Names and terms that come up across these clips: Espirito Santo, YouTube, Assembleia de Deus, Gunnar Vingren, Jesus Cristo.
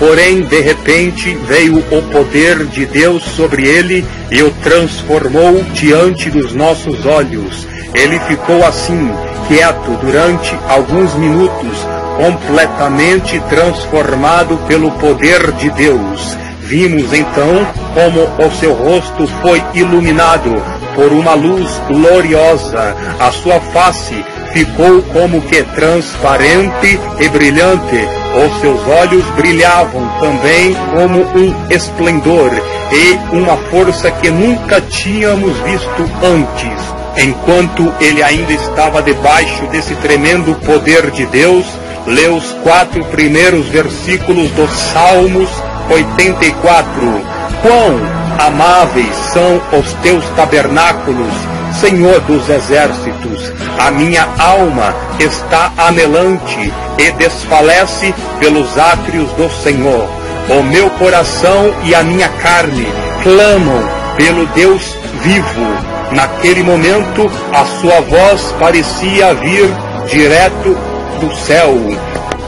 Porém, de repente, veio o poder de Deus sobre ele e o transformou diante dos nossos olhos. Ele ficou assim, quieto durante alguns minutos, completamente transformado pelo poder de Deus. Vimos então como o seu rosto foi iluminado por uma luz gloriosa. A sua face ficou como que transparente e brilhante. Os seus olhos brilhavam também como um esplendor e uma força que nunca tínhamos visto antes. Enquanto ele ainda estava debaixo desse tremendo poder de Deus, lê os 4 primeiros versículos do Salmos 84. Quão amáveis são os teus tabernáculos, Senhor dos exércitos! A minha alma está anelante e desfalece pelos átrios do Senhor. O meu coração e a minha carne clamam pelo Deus vivo. Naquele momento, a sua voz parecia vir direto do céu.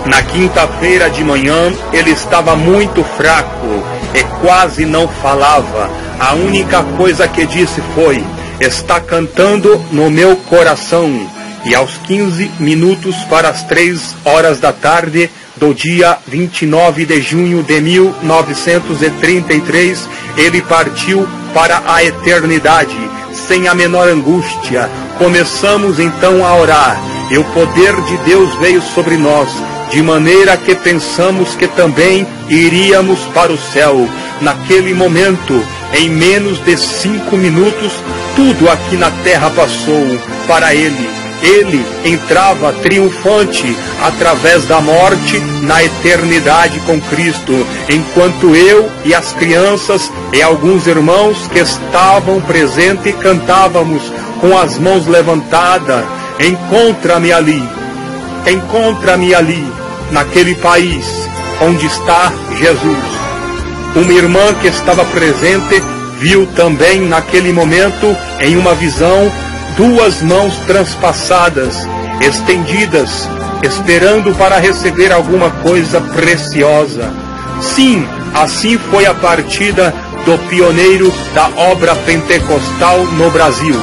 Na quinta-feira de manhã, ele estava muito fraco e quase não falava. A única coisa que disse foi: está cantando no meu coração. E aos 15 minutos para as 3 horas da tarde do dia 29 de junho de 1933, ele partiu para a eternidade, sem a menor angústia. Começamos então a orar, e o poder de Deus veio sobre nós, de maneira que pensamos que também iríamos para o céu. Naquele momento, em menos de 5 minutos, tudo aqui na terra passou para ele. Ele entrava triunfante através da morte na eternidade com Cristo, enquanto eu e as crianças e alguns irmãos que estavam presentes cantávamos com as mãos levantadas: encontra-me ali, encontra-me ali, naquele país onde está Jesus. Uma irmã que estava presente viu também naquele momento, em uma visão, 2 mãos transpassadas, estendidas, esperando para receber alguma coisa preciosa. Sim, assim foi a partida do pioneiro da obra pentecostal no Brasil.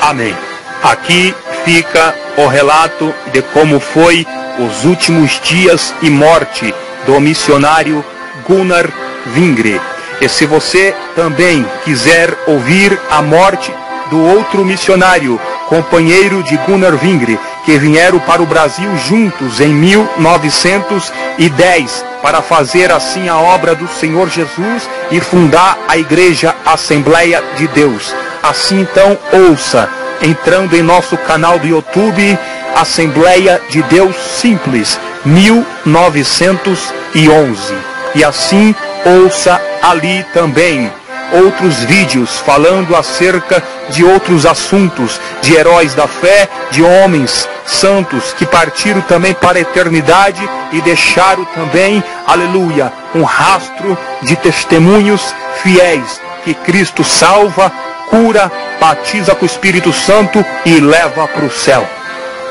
Amém. Aqui fica o relato de como foi os últimos dias e morte do missionário Gunnar Vingren. E se você também quiser ouvir a morte do outro missionário, companheiro de Gunnar Vingren, que vieram para o Brasil juntos em 1910 para fazer assim a obra do Senhor Jesus e fundar a Igreja Assembleia de Deus. Assim então, ouça, entrando em nosso canal do YouTube, Assembleia de Deus Simples, 1911. E assim, ouça ali também outros vídeos falando acerca de outros assuntos, de heróis da fé, de homens santos que partiram também para a eternidade e deixaram também, aleluia, um rastro de testemunhos fiéis que Cristo salva, cura, batiza com o Espírito Santo e leva para o céu.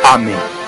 Amém.